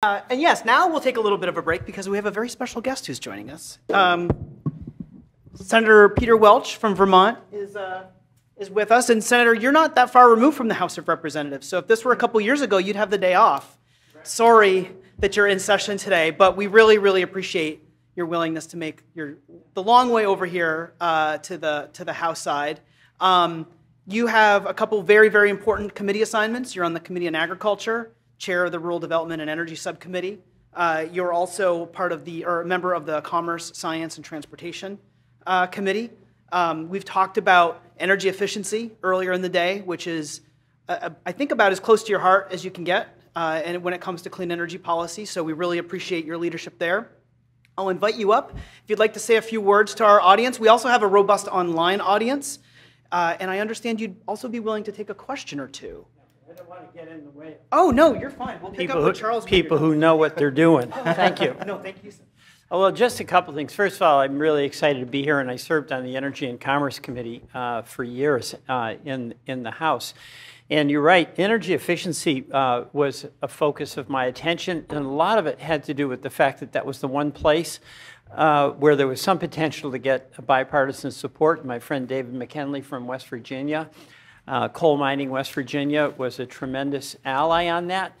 And yes, now we'll take a little bit of a break because we have a very special guest who's joining us. Senator Peter Welch from Vermont is with us. And Senator, you're not that far removed from the House of Representatives. So if this were a couple years ago, you'd have the day off. Sorry that you're in session today, but we really, really appreciate your willingness to make the long way over here to the House side. You have a couple very, very important committee assignments. You're on the Committee on Agriculture, chair of the Rural Development and Energy Subcommittee. You're also part of or a member of the Commerce, Science, and Transportation Committee. We've talked about energy efficiency earlier in the day, which is, I think, about as close to your heart as you can get and when it comes to clean energy policy. So we really appreciate your leadership there. I'll invite you up if you'd like to say a few words to our audience. We also have a robust online audience. And I understand you'd also be willing to take a question or two. I don't want to get in the way. Oh, no, you're fine. We'll pick up with Charles. People who know what they're doing. Oh, thank you. No, thank you, sir. Oh, well, just a couple things. First of all, I'm really excited to be here, and I served on the Energy and Commerce Committee for years in the House. And you're right, energy efficiency was a focus of my attention, and a lot of it had to do with the fact that that was the one place where there was some potential to get bipartisan support. My friend David McKinley from West Virginia, coal mining West Virginia, was a tremendous ally on that.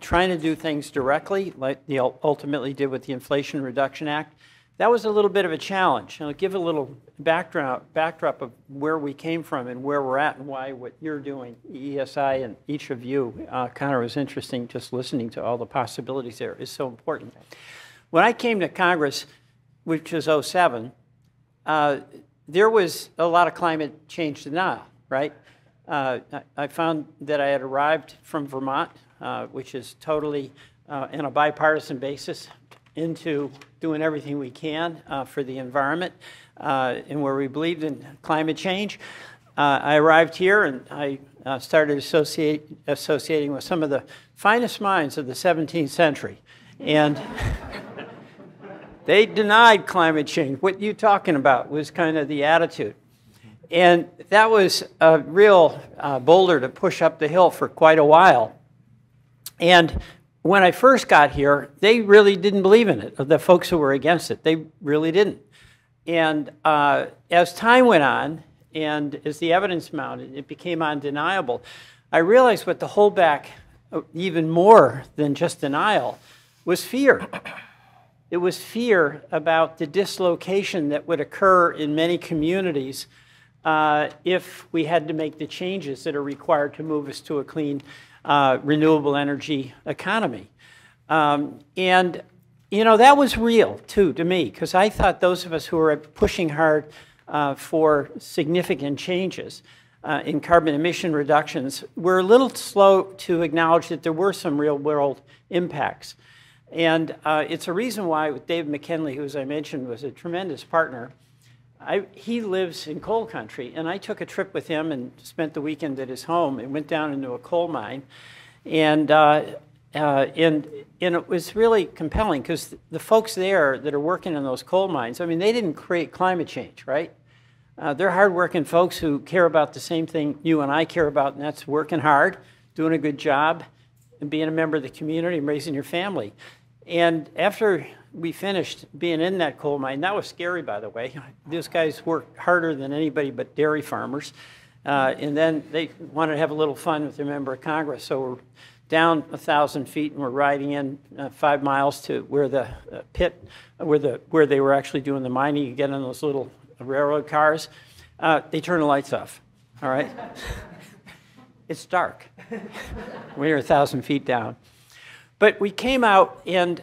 Trying to do things directly, like they ultimately did with the Inflation Reduction Act, that was a little bit of a challenge. And I'll give a little backdrop of where we came from and where we're at and why what you're doing, ESI, and each of you, Connor, was interesting. Just listening to all the possibilities there is so important. When I came to Congress, which was 2007, there was a lot of climate change denial, right? I found that I had arrived from Vermont, which is totally on a bipartisan basis, into doing everything we can for the environment and where we believed in climate change. I arrived here and I started associating with some of the finest minds of the 17th century. And they denied climate change. What you talking about was kind of the attitude. And that was a real boulder to push up the hill for quite a while. And when I first got here, they really didn't believe in it, the folks who were against it. They really didn't. And as time went on and as the evidence mounted, it became undeniable. I realized what the holdback, even more than just denial, was fear. It was fear about the dislocation that would occur in many communities if we had to make the changes that are required to move us to a clean, renewable energy economy. And, you know, that was real, too, to me, because I thought those of us who were pushing hard for significant changes in carbon emission reductions were a little slow to acknowledge that there were some real-world impacts. And it's a reason why with David McKinley, who, as I mentioned, was a tremendous partner, he lives in coal country. And I took a trip with him and spent the weekend at his home and went down into a coal mine. And it was really compelling because the folks there that are working in those coal mines, I mean, they didn't create climate change, right? They're hardworking folks who care about the same thing you and I care about, and that's working hard, doing a good job, and being a member of the community and raising your family. And after we finished being in that coal mine, that was scary, by the way. These guys worked harder than anybody but dairy farmers. And then they wanted to have a little fun with their member of Congress. So we're down 1,000 feet and we're riding in 5 miles to where the pit, where they were actually doing the mining. You get in those little railroad cars. They turn the lights off, all right? It's dark. We were 1,000 feet down. But we came out and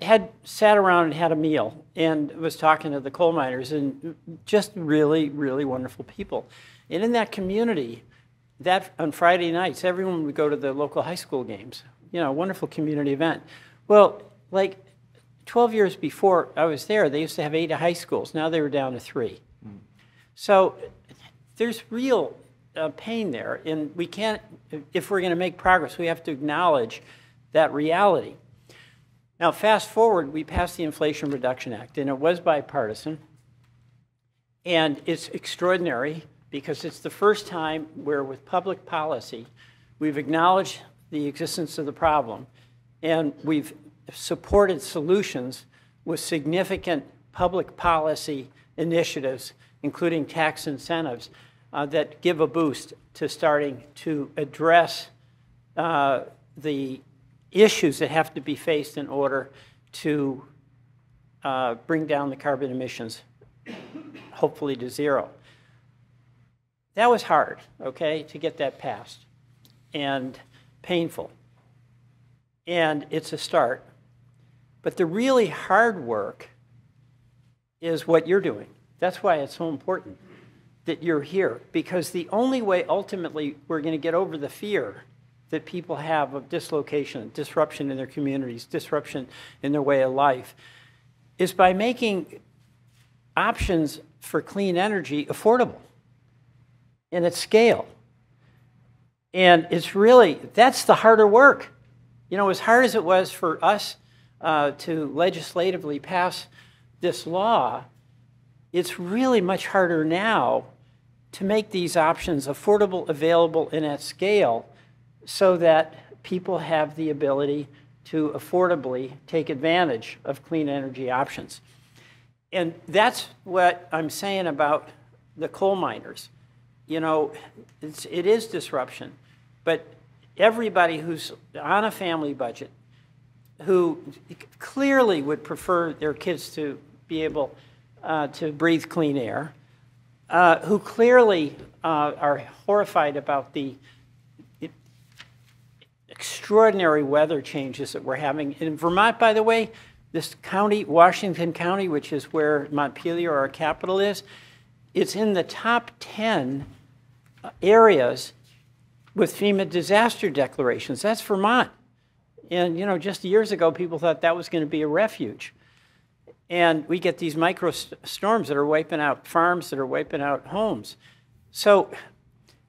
had sat around and had a meal and was talking to the coal miners and just really, really wonderful people. And in that community, that on Friday nights, everyone would go to the local high school games. You know, a wonderful community event. Well, like 12 years before I was there, they used to have 8 high schools. Now they were down to 3. Mm. So there's real pain there, and we can't, if we're going to make progress, we have to acknowledge that reality. Now, fast forward, we passed the Inflation Reduction Act, and it was bipartisan, and it's extraordinary because it's the first time where with public policy, we've acknowledged the existence of the problem and we've supported solutions with significant public policy initiatives, including tax incentives, that give a boost to starting to address the issues that have to be faced in order to bring down the carbon emissions, hopefully to zero. That was hard, okay, to get that passed, and painful. And it's a start. But the really hard work is what you're doing. That's why it's so important that you're here, because the only way ultimately we're going to get over the fear that people have of dislocation, disruption in their communities, disruption in their way of life, is by making options for clean energy affordable and at scale. And it's really, that's the harder work. You know, as hard as it was for us to legislatively pass this law, it's really much harder now to make these options affordable, available, and at scale, so that people have the ability to affordably take advantage of clean energy options. And that's what I'm saying about the coal miners. You know, it is disruption, but everybody who's on a family budget, who clearly would prefer their kids to be able to breathe clean air, who clearly are horrified about the extraordinary weather changes that we're having. In Vermont, by the way, this county, Washington County, which is where Montpelier, our capital, is, it's in the top 10 areas with FEMA disaster declarations. That's Vermont. And, you know, just years ago, people thought that was going to be a refuge. And we get these micro storms that are wiping out farms, that are wiping out homes. So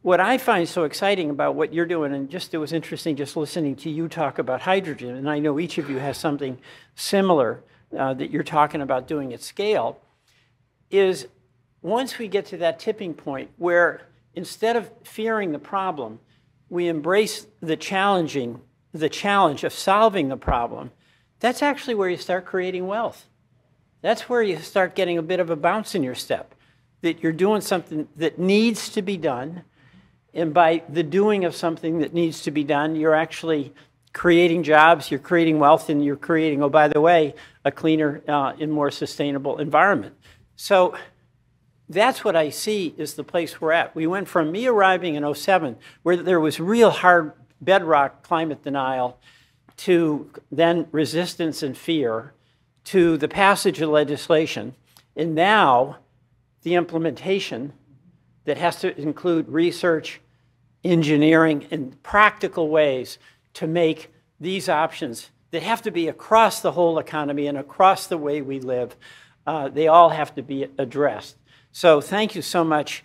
what I find so exciting about what you're doing, and just it was interesting just listening to you talk about hydrogen, and I know each of you has something similar that you're talking about doing at scale, is once we get to that tipping point where instead of fearing the problem, we embrace the challenge of solving the problem, that's actually where you start creating wealth. That's where you start getting a bit of a bounce in your step, that you're doing something that needs to be done, and by the doing of something that needs to be done, you're actually creating jobs, you're creating wealth, and you're creating, oh, by the way, a cleaner and more sustainable environment. So that's what I see is the place we're at. We went from me arriving in 2007, where there was real hard bedrock climate denial, to then resistance and fear, to the passage of legislation, and now the implementation that has to include research, engineering, and practical ways to make these options that have to be across the whole economy and across the way we live. They all have to be addressed. So thank you so much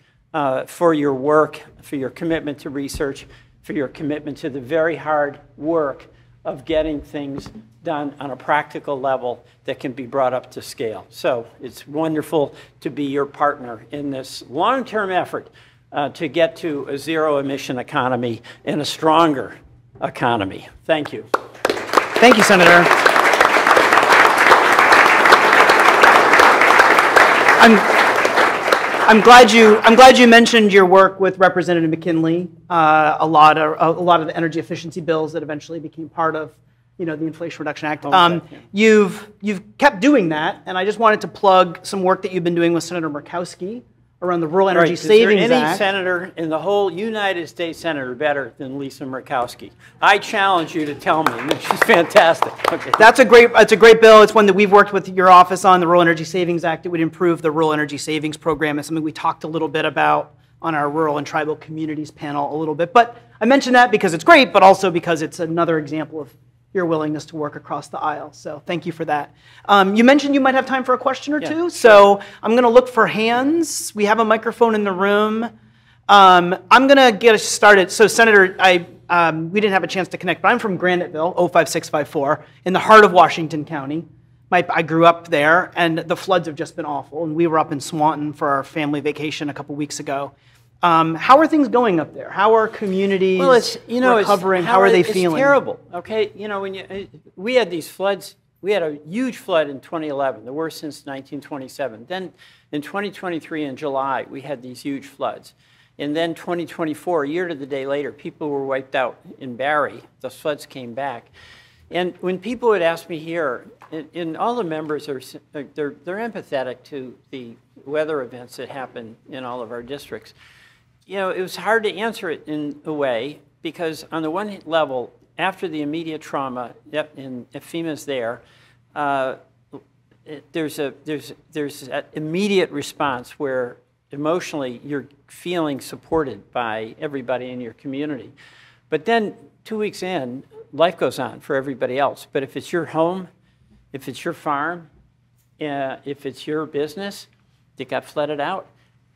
for your work, for your commitment to research, for your commitment to the very hard work of getting things done on a practical level that can be brought up to scale. So it's wonderful to be your partner in this long-term effort to get to a zero-emission economy and a stronger economy. Thank you. Thank you, Senator. I'm glad you mentioned your work with Representative McKinley. A lot of the energy efficiency bills that eventually became part of the Inflation Reduction Act. You've kept doing that, and I just wanted to plug some work that you've been doing with Senator Murkowski around the Rural Energy Savings Act. Is there any senator in the whole United States senator better than Lisa Murkowski? I challenge you to tell me. She's fantastic. Okay. It's a great bill. It's one that we've worked with your office on, the Rural Energy Savings Act. It would improve the Rural Energy Savings Program. It's something we talked a little bit about on our Rural and Tribal Communities panel a little bit. But I mentioned that because it's great, but also because it's another example of your willingness to work across the aisle. So thank you for that. You mentioned you might have time for a question or two. So I'm going to look for hands. We have a microphone in the room. I'm going to get us started. So Senator, we didn't have a chance to connect, but I'm from Graniteville, 05654, in the heart of Washington County. I grew up there, and the floods have just been awful. And we were up in Swanton for our family vacation a couple weeks ago. How are things going up there? How are communities recovering? How are they feeling? It's terrible. Okay, you know, we had these floods. We had a huge flood in 2011, the worst since 1927. Then in 2023 in July, we had these huge floods. And then 2024, a year to the day later, people were wiped out in Barry. The floods came back. And when people would ask me here, and all the members are they're empathetic to the weather events that happen in all of our districts. You know, it was hard to answer it in a way, because on the one level, after the immediate trauma, and FEMA's there, there's an immediate response where emotionally you're feeling supported by everybody in your community. But then 2 weeks in, life goes on for everybody else. But if it's your home, if it's your farm, if it's your business that got flooded out,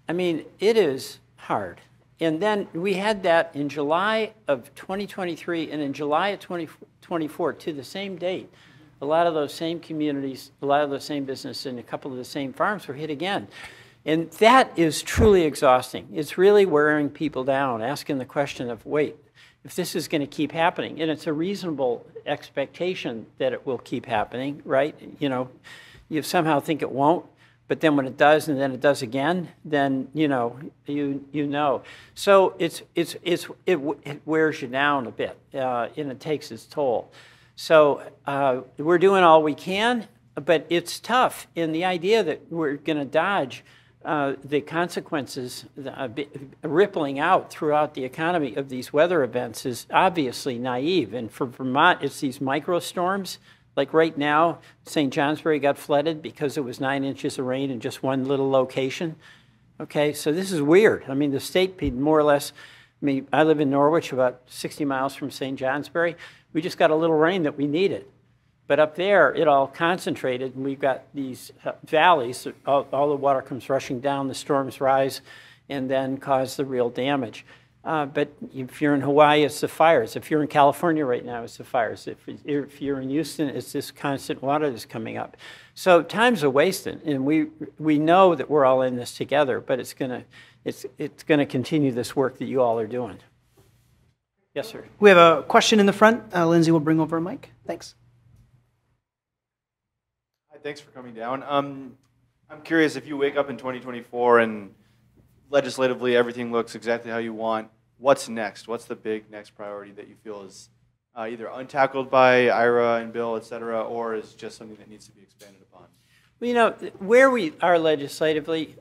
I mean, it is hard. And then we had that in July of 2023 and in July of 2024 to the same date. A lot of those same communities, a lot of those same businesses, and a couple of the same farms were hit again. And that is truly exhausting. It's really wearing people down, asking the question of, wait, if this is going to keep happening, and it's a reasonable expectation that it will keep happening, right? You know, you somehow think it won't. But then when it does, and then it does again, then you know. So it wears you down a bit, and it takes its toll. So we're doing all we can, but it's tough. And the idea that we're going to dodge the consequences rippling out throughout the economy of these weather events is obviously naive. And for Vermont, it's these microstorms. Like right now, St. Johnsbury got flooded because it was 9 inches of rain in just one little location. Okay, so this is weird. I mean, the state more or less, I mean, I live in Norwich, about 60 miles from St. Johnsbury. We just got a little rain that we needed. But up there, it all concentrated, and we've got these valleys. All the water comes rushing down, the storms rise, and then cause the real damage. But if you're in Hawaii, it's the fires. If you're in California right now, it's the fires. If you're in Houston, it's this constant water that's coming up. So time's a wasting, and we know that we're all in this together. But it's gonna continue this work that you all are doing. Yes, sir. We have a question in the front. Lindsay will bring over a mic. Thanks. Hi, thanks for coming down. I'm curious if you wake up in 2024 and legislatively, everything looks exactly how you want. What's next? What's the big next priority that you feel is either untackled by IRA and Bill, et cetera, or is just something that needs to be expanded upon? Well, you know, where we are legislatively,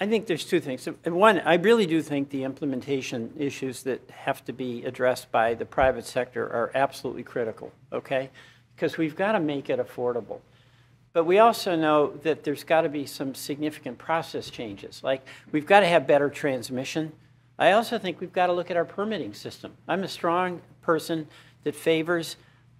I think there's two things. One, I really do think the implementation issues that have to be addressed by the private sector are absolutely critical, okay? Because we've got to make it affordable. But we also know that there's got to be some significant process changes. Like, we've got to have better transmission. I also think we've got to look at our permitting system. I'm a strong person that favors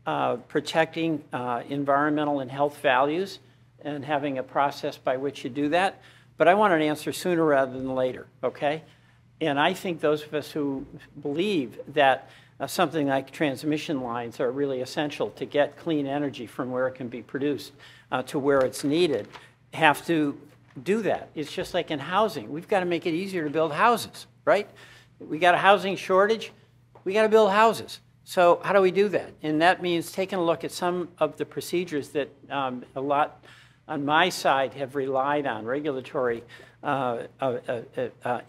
protecting environmental and health values and having a process by which you do that. But I want an answer sooner rather than later, okay? And I think those of us who believe that something like transmission lines are really essential to get clean energy from where it can be produced to where it's needed, have to do that. It's just like in housing. We've got to make it easier to build houses, right? We got a housing shortage. We got to build houses. So how do we do that? And that means taking a look at some of the procedures that a lot on my side have relied on, regulatory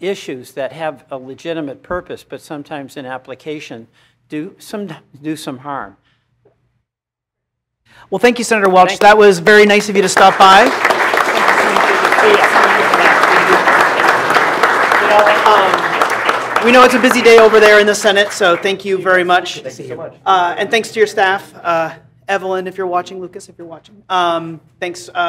issues that have a legitimate purpose, but sometimes in application do some harm. Well, thank you, Senator Welch. That was very nice of you to stop by. We know it's a busy day over there in the Senate, so thank you very much. Thank you so much. And thanks to your staff, Evelyn, if you're watching, Lucas, if you're watching. Thanks.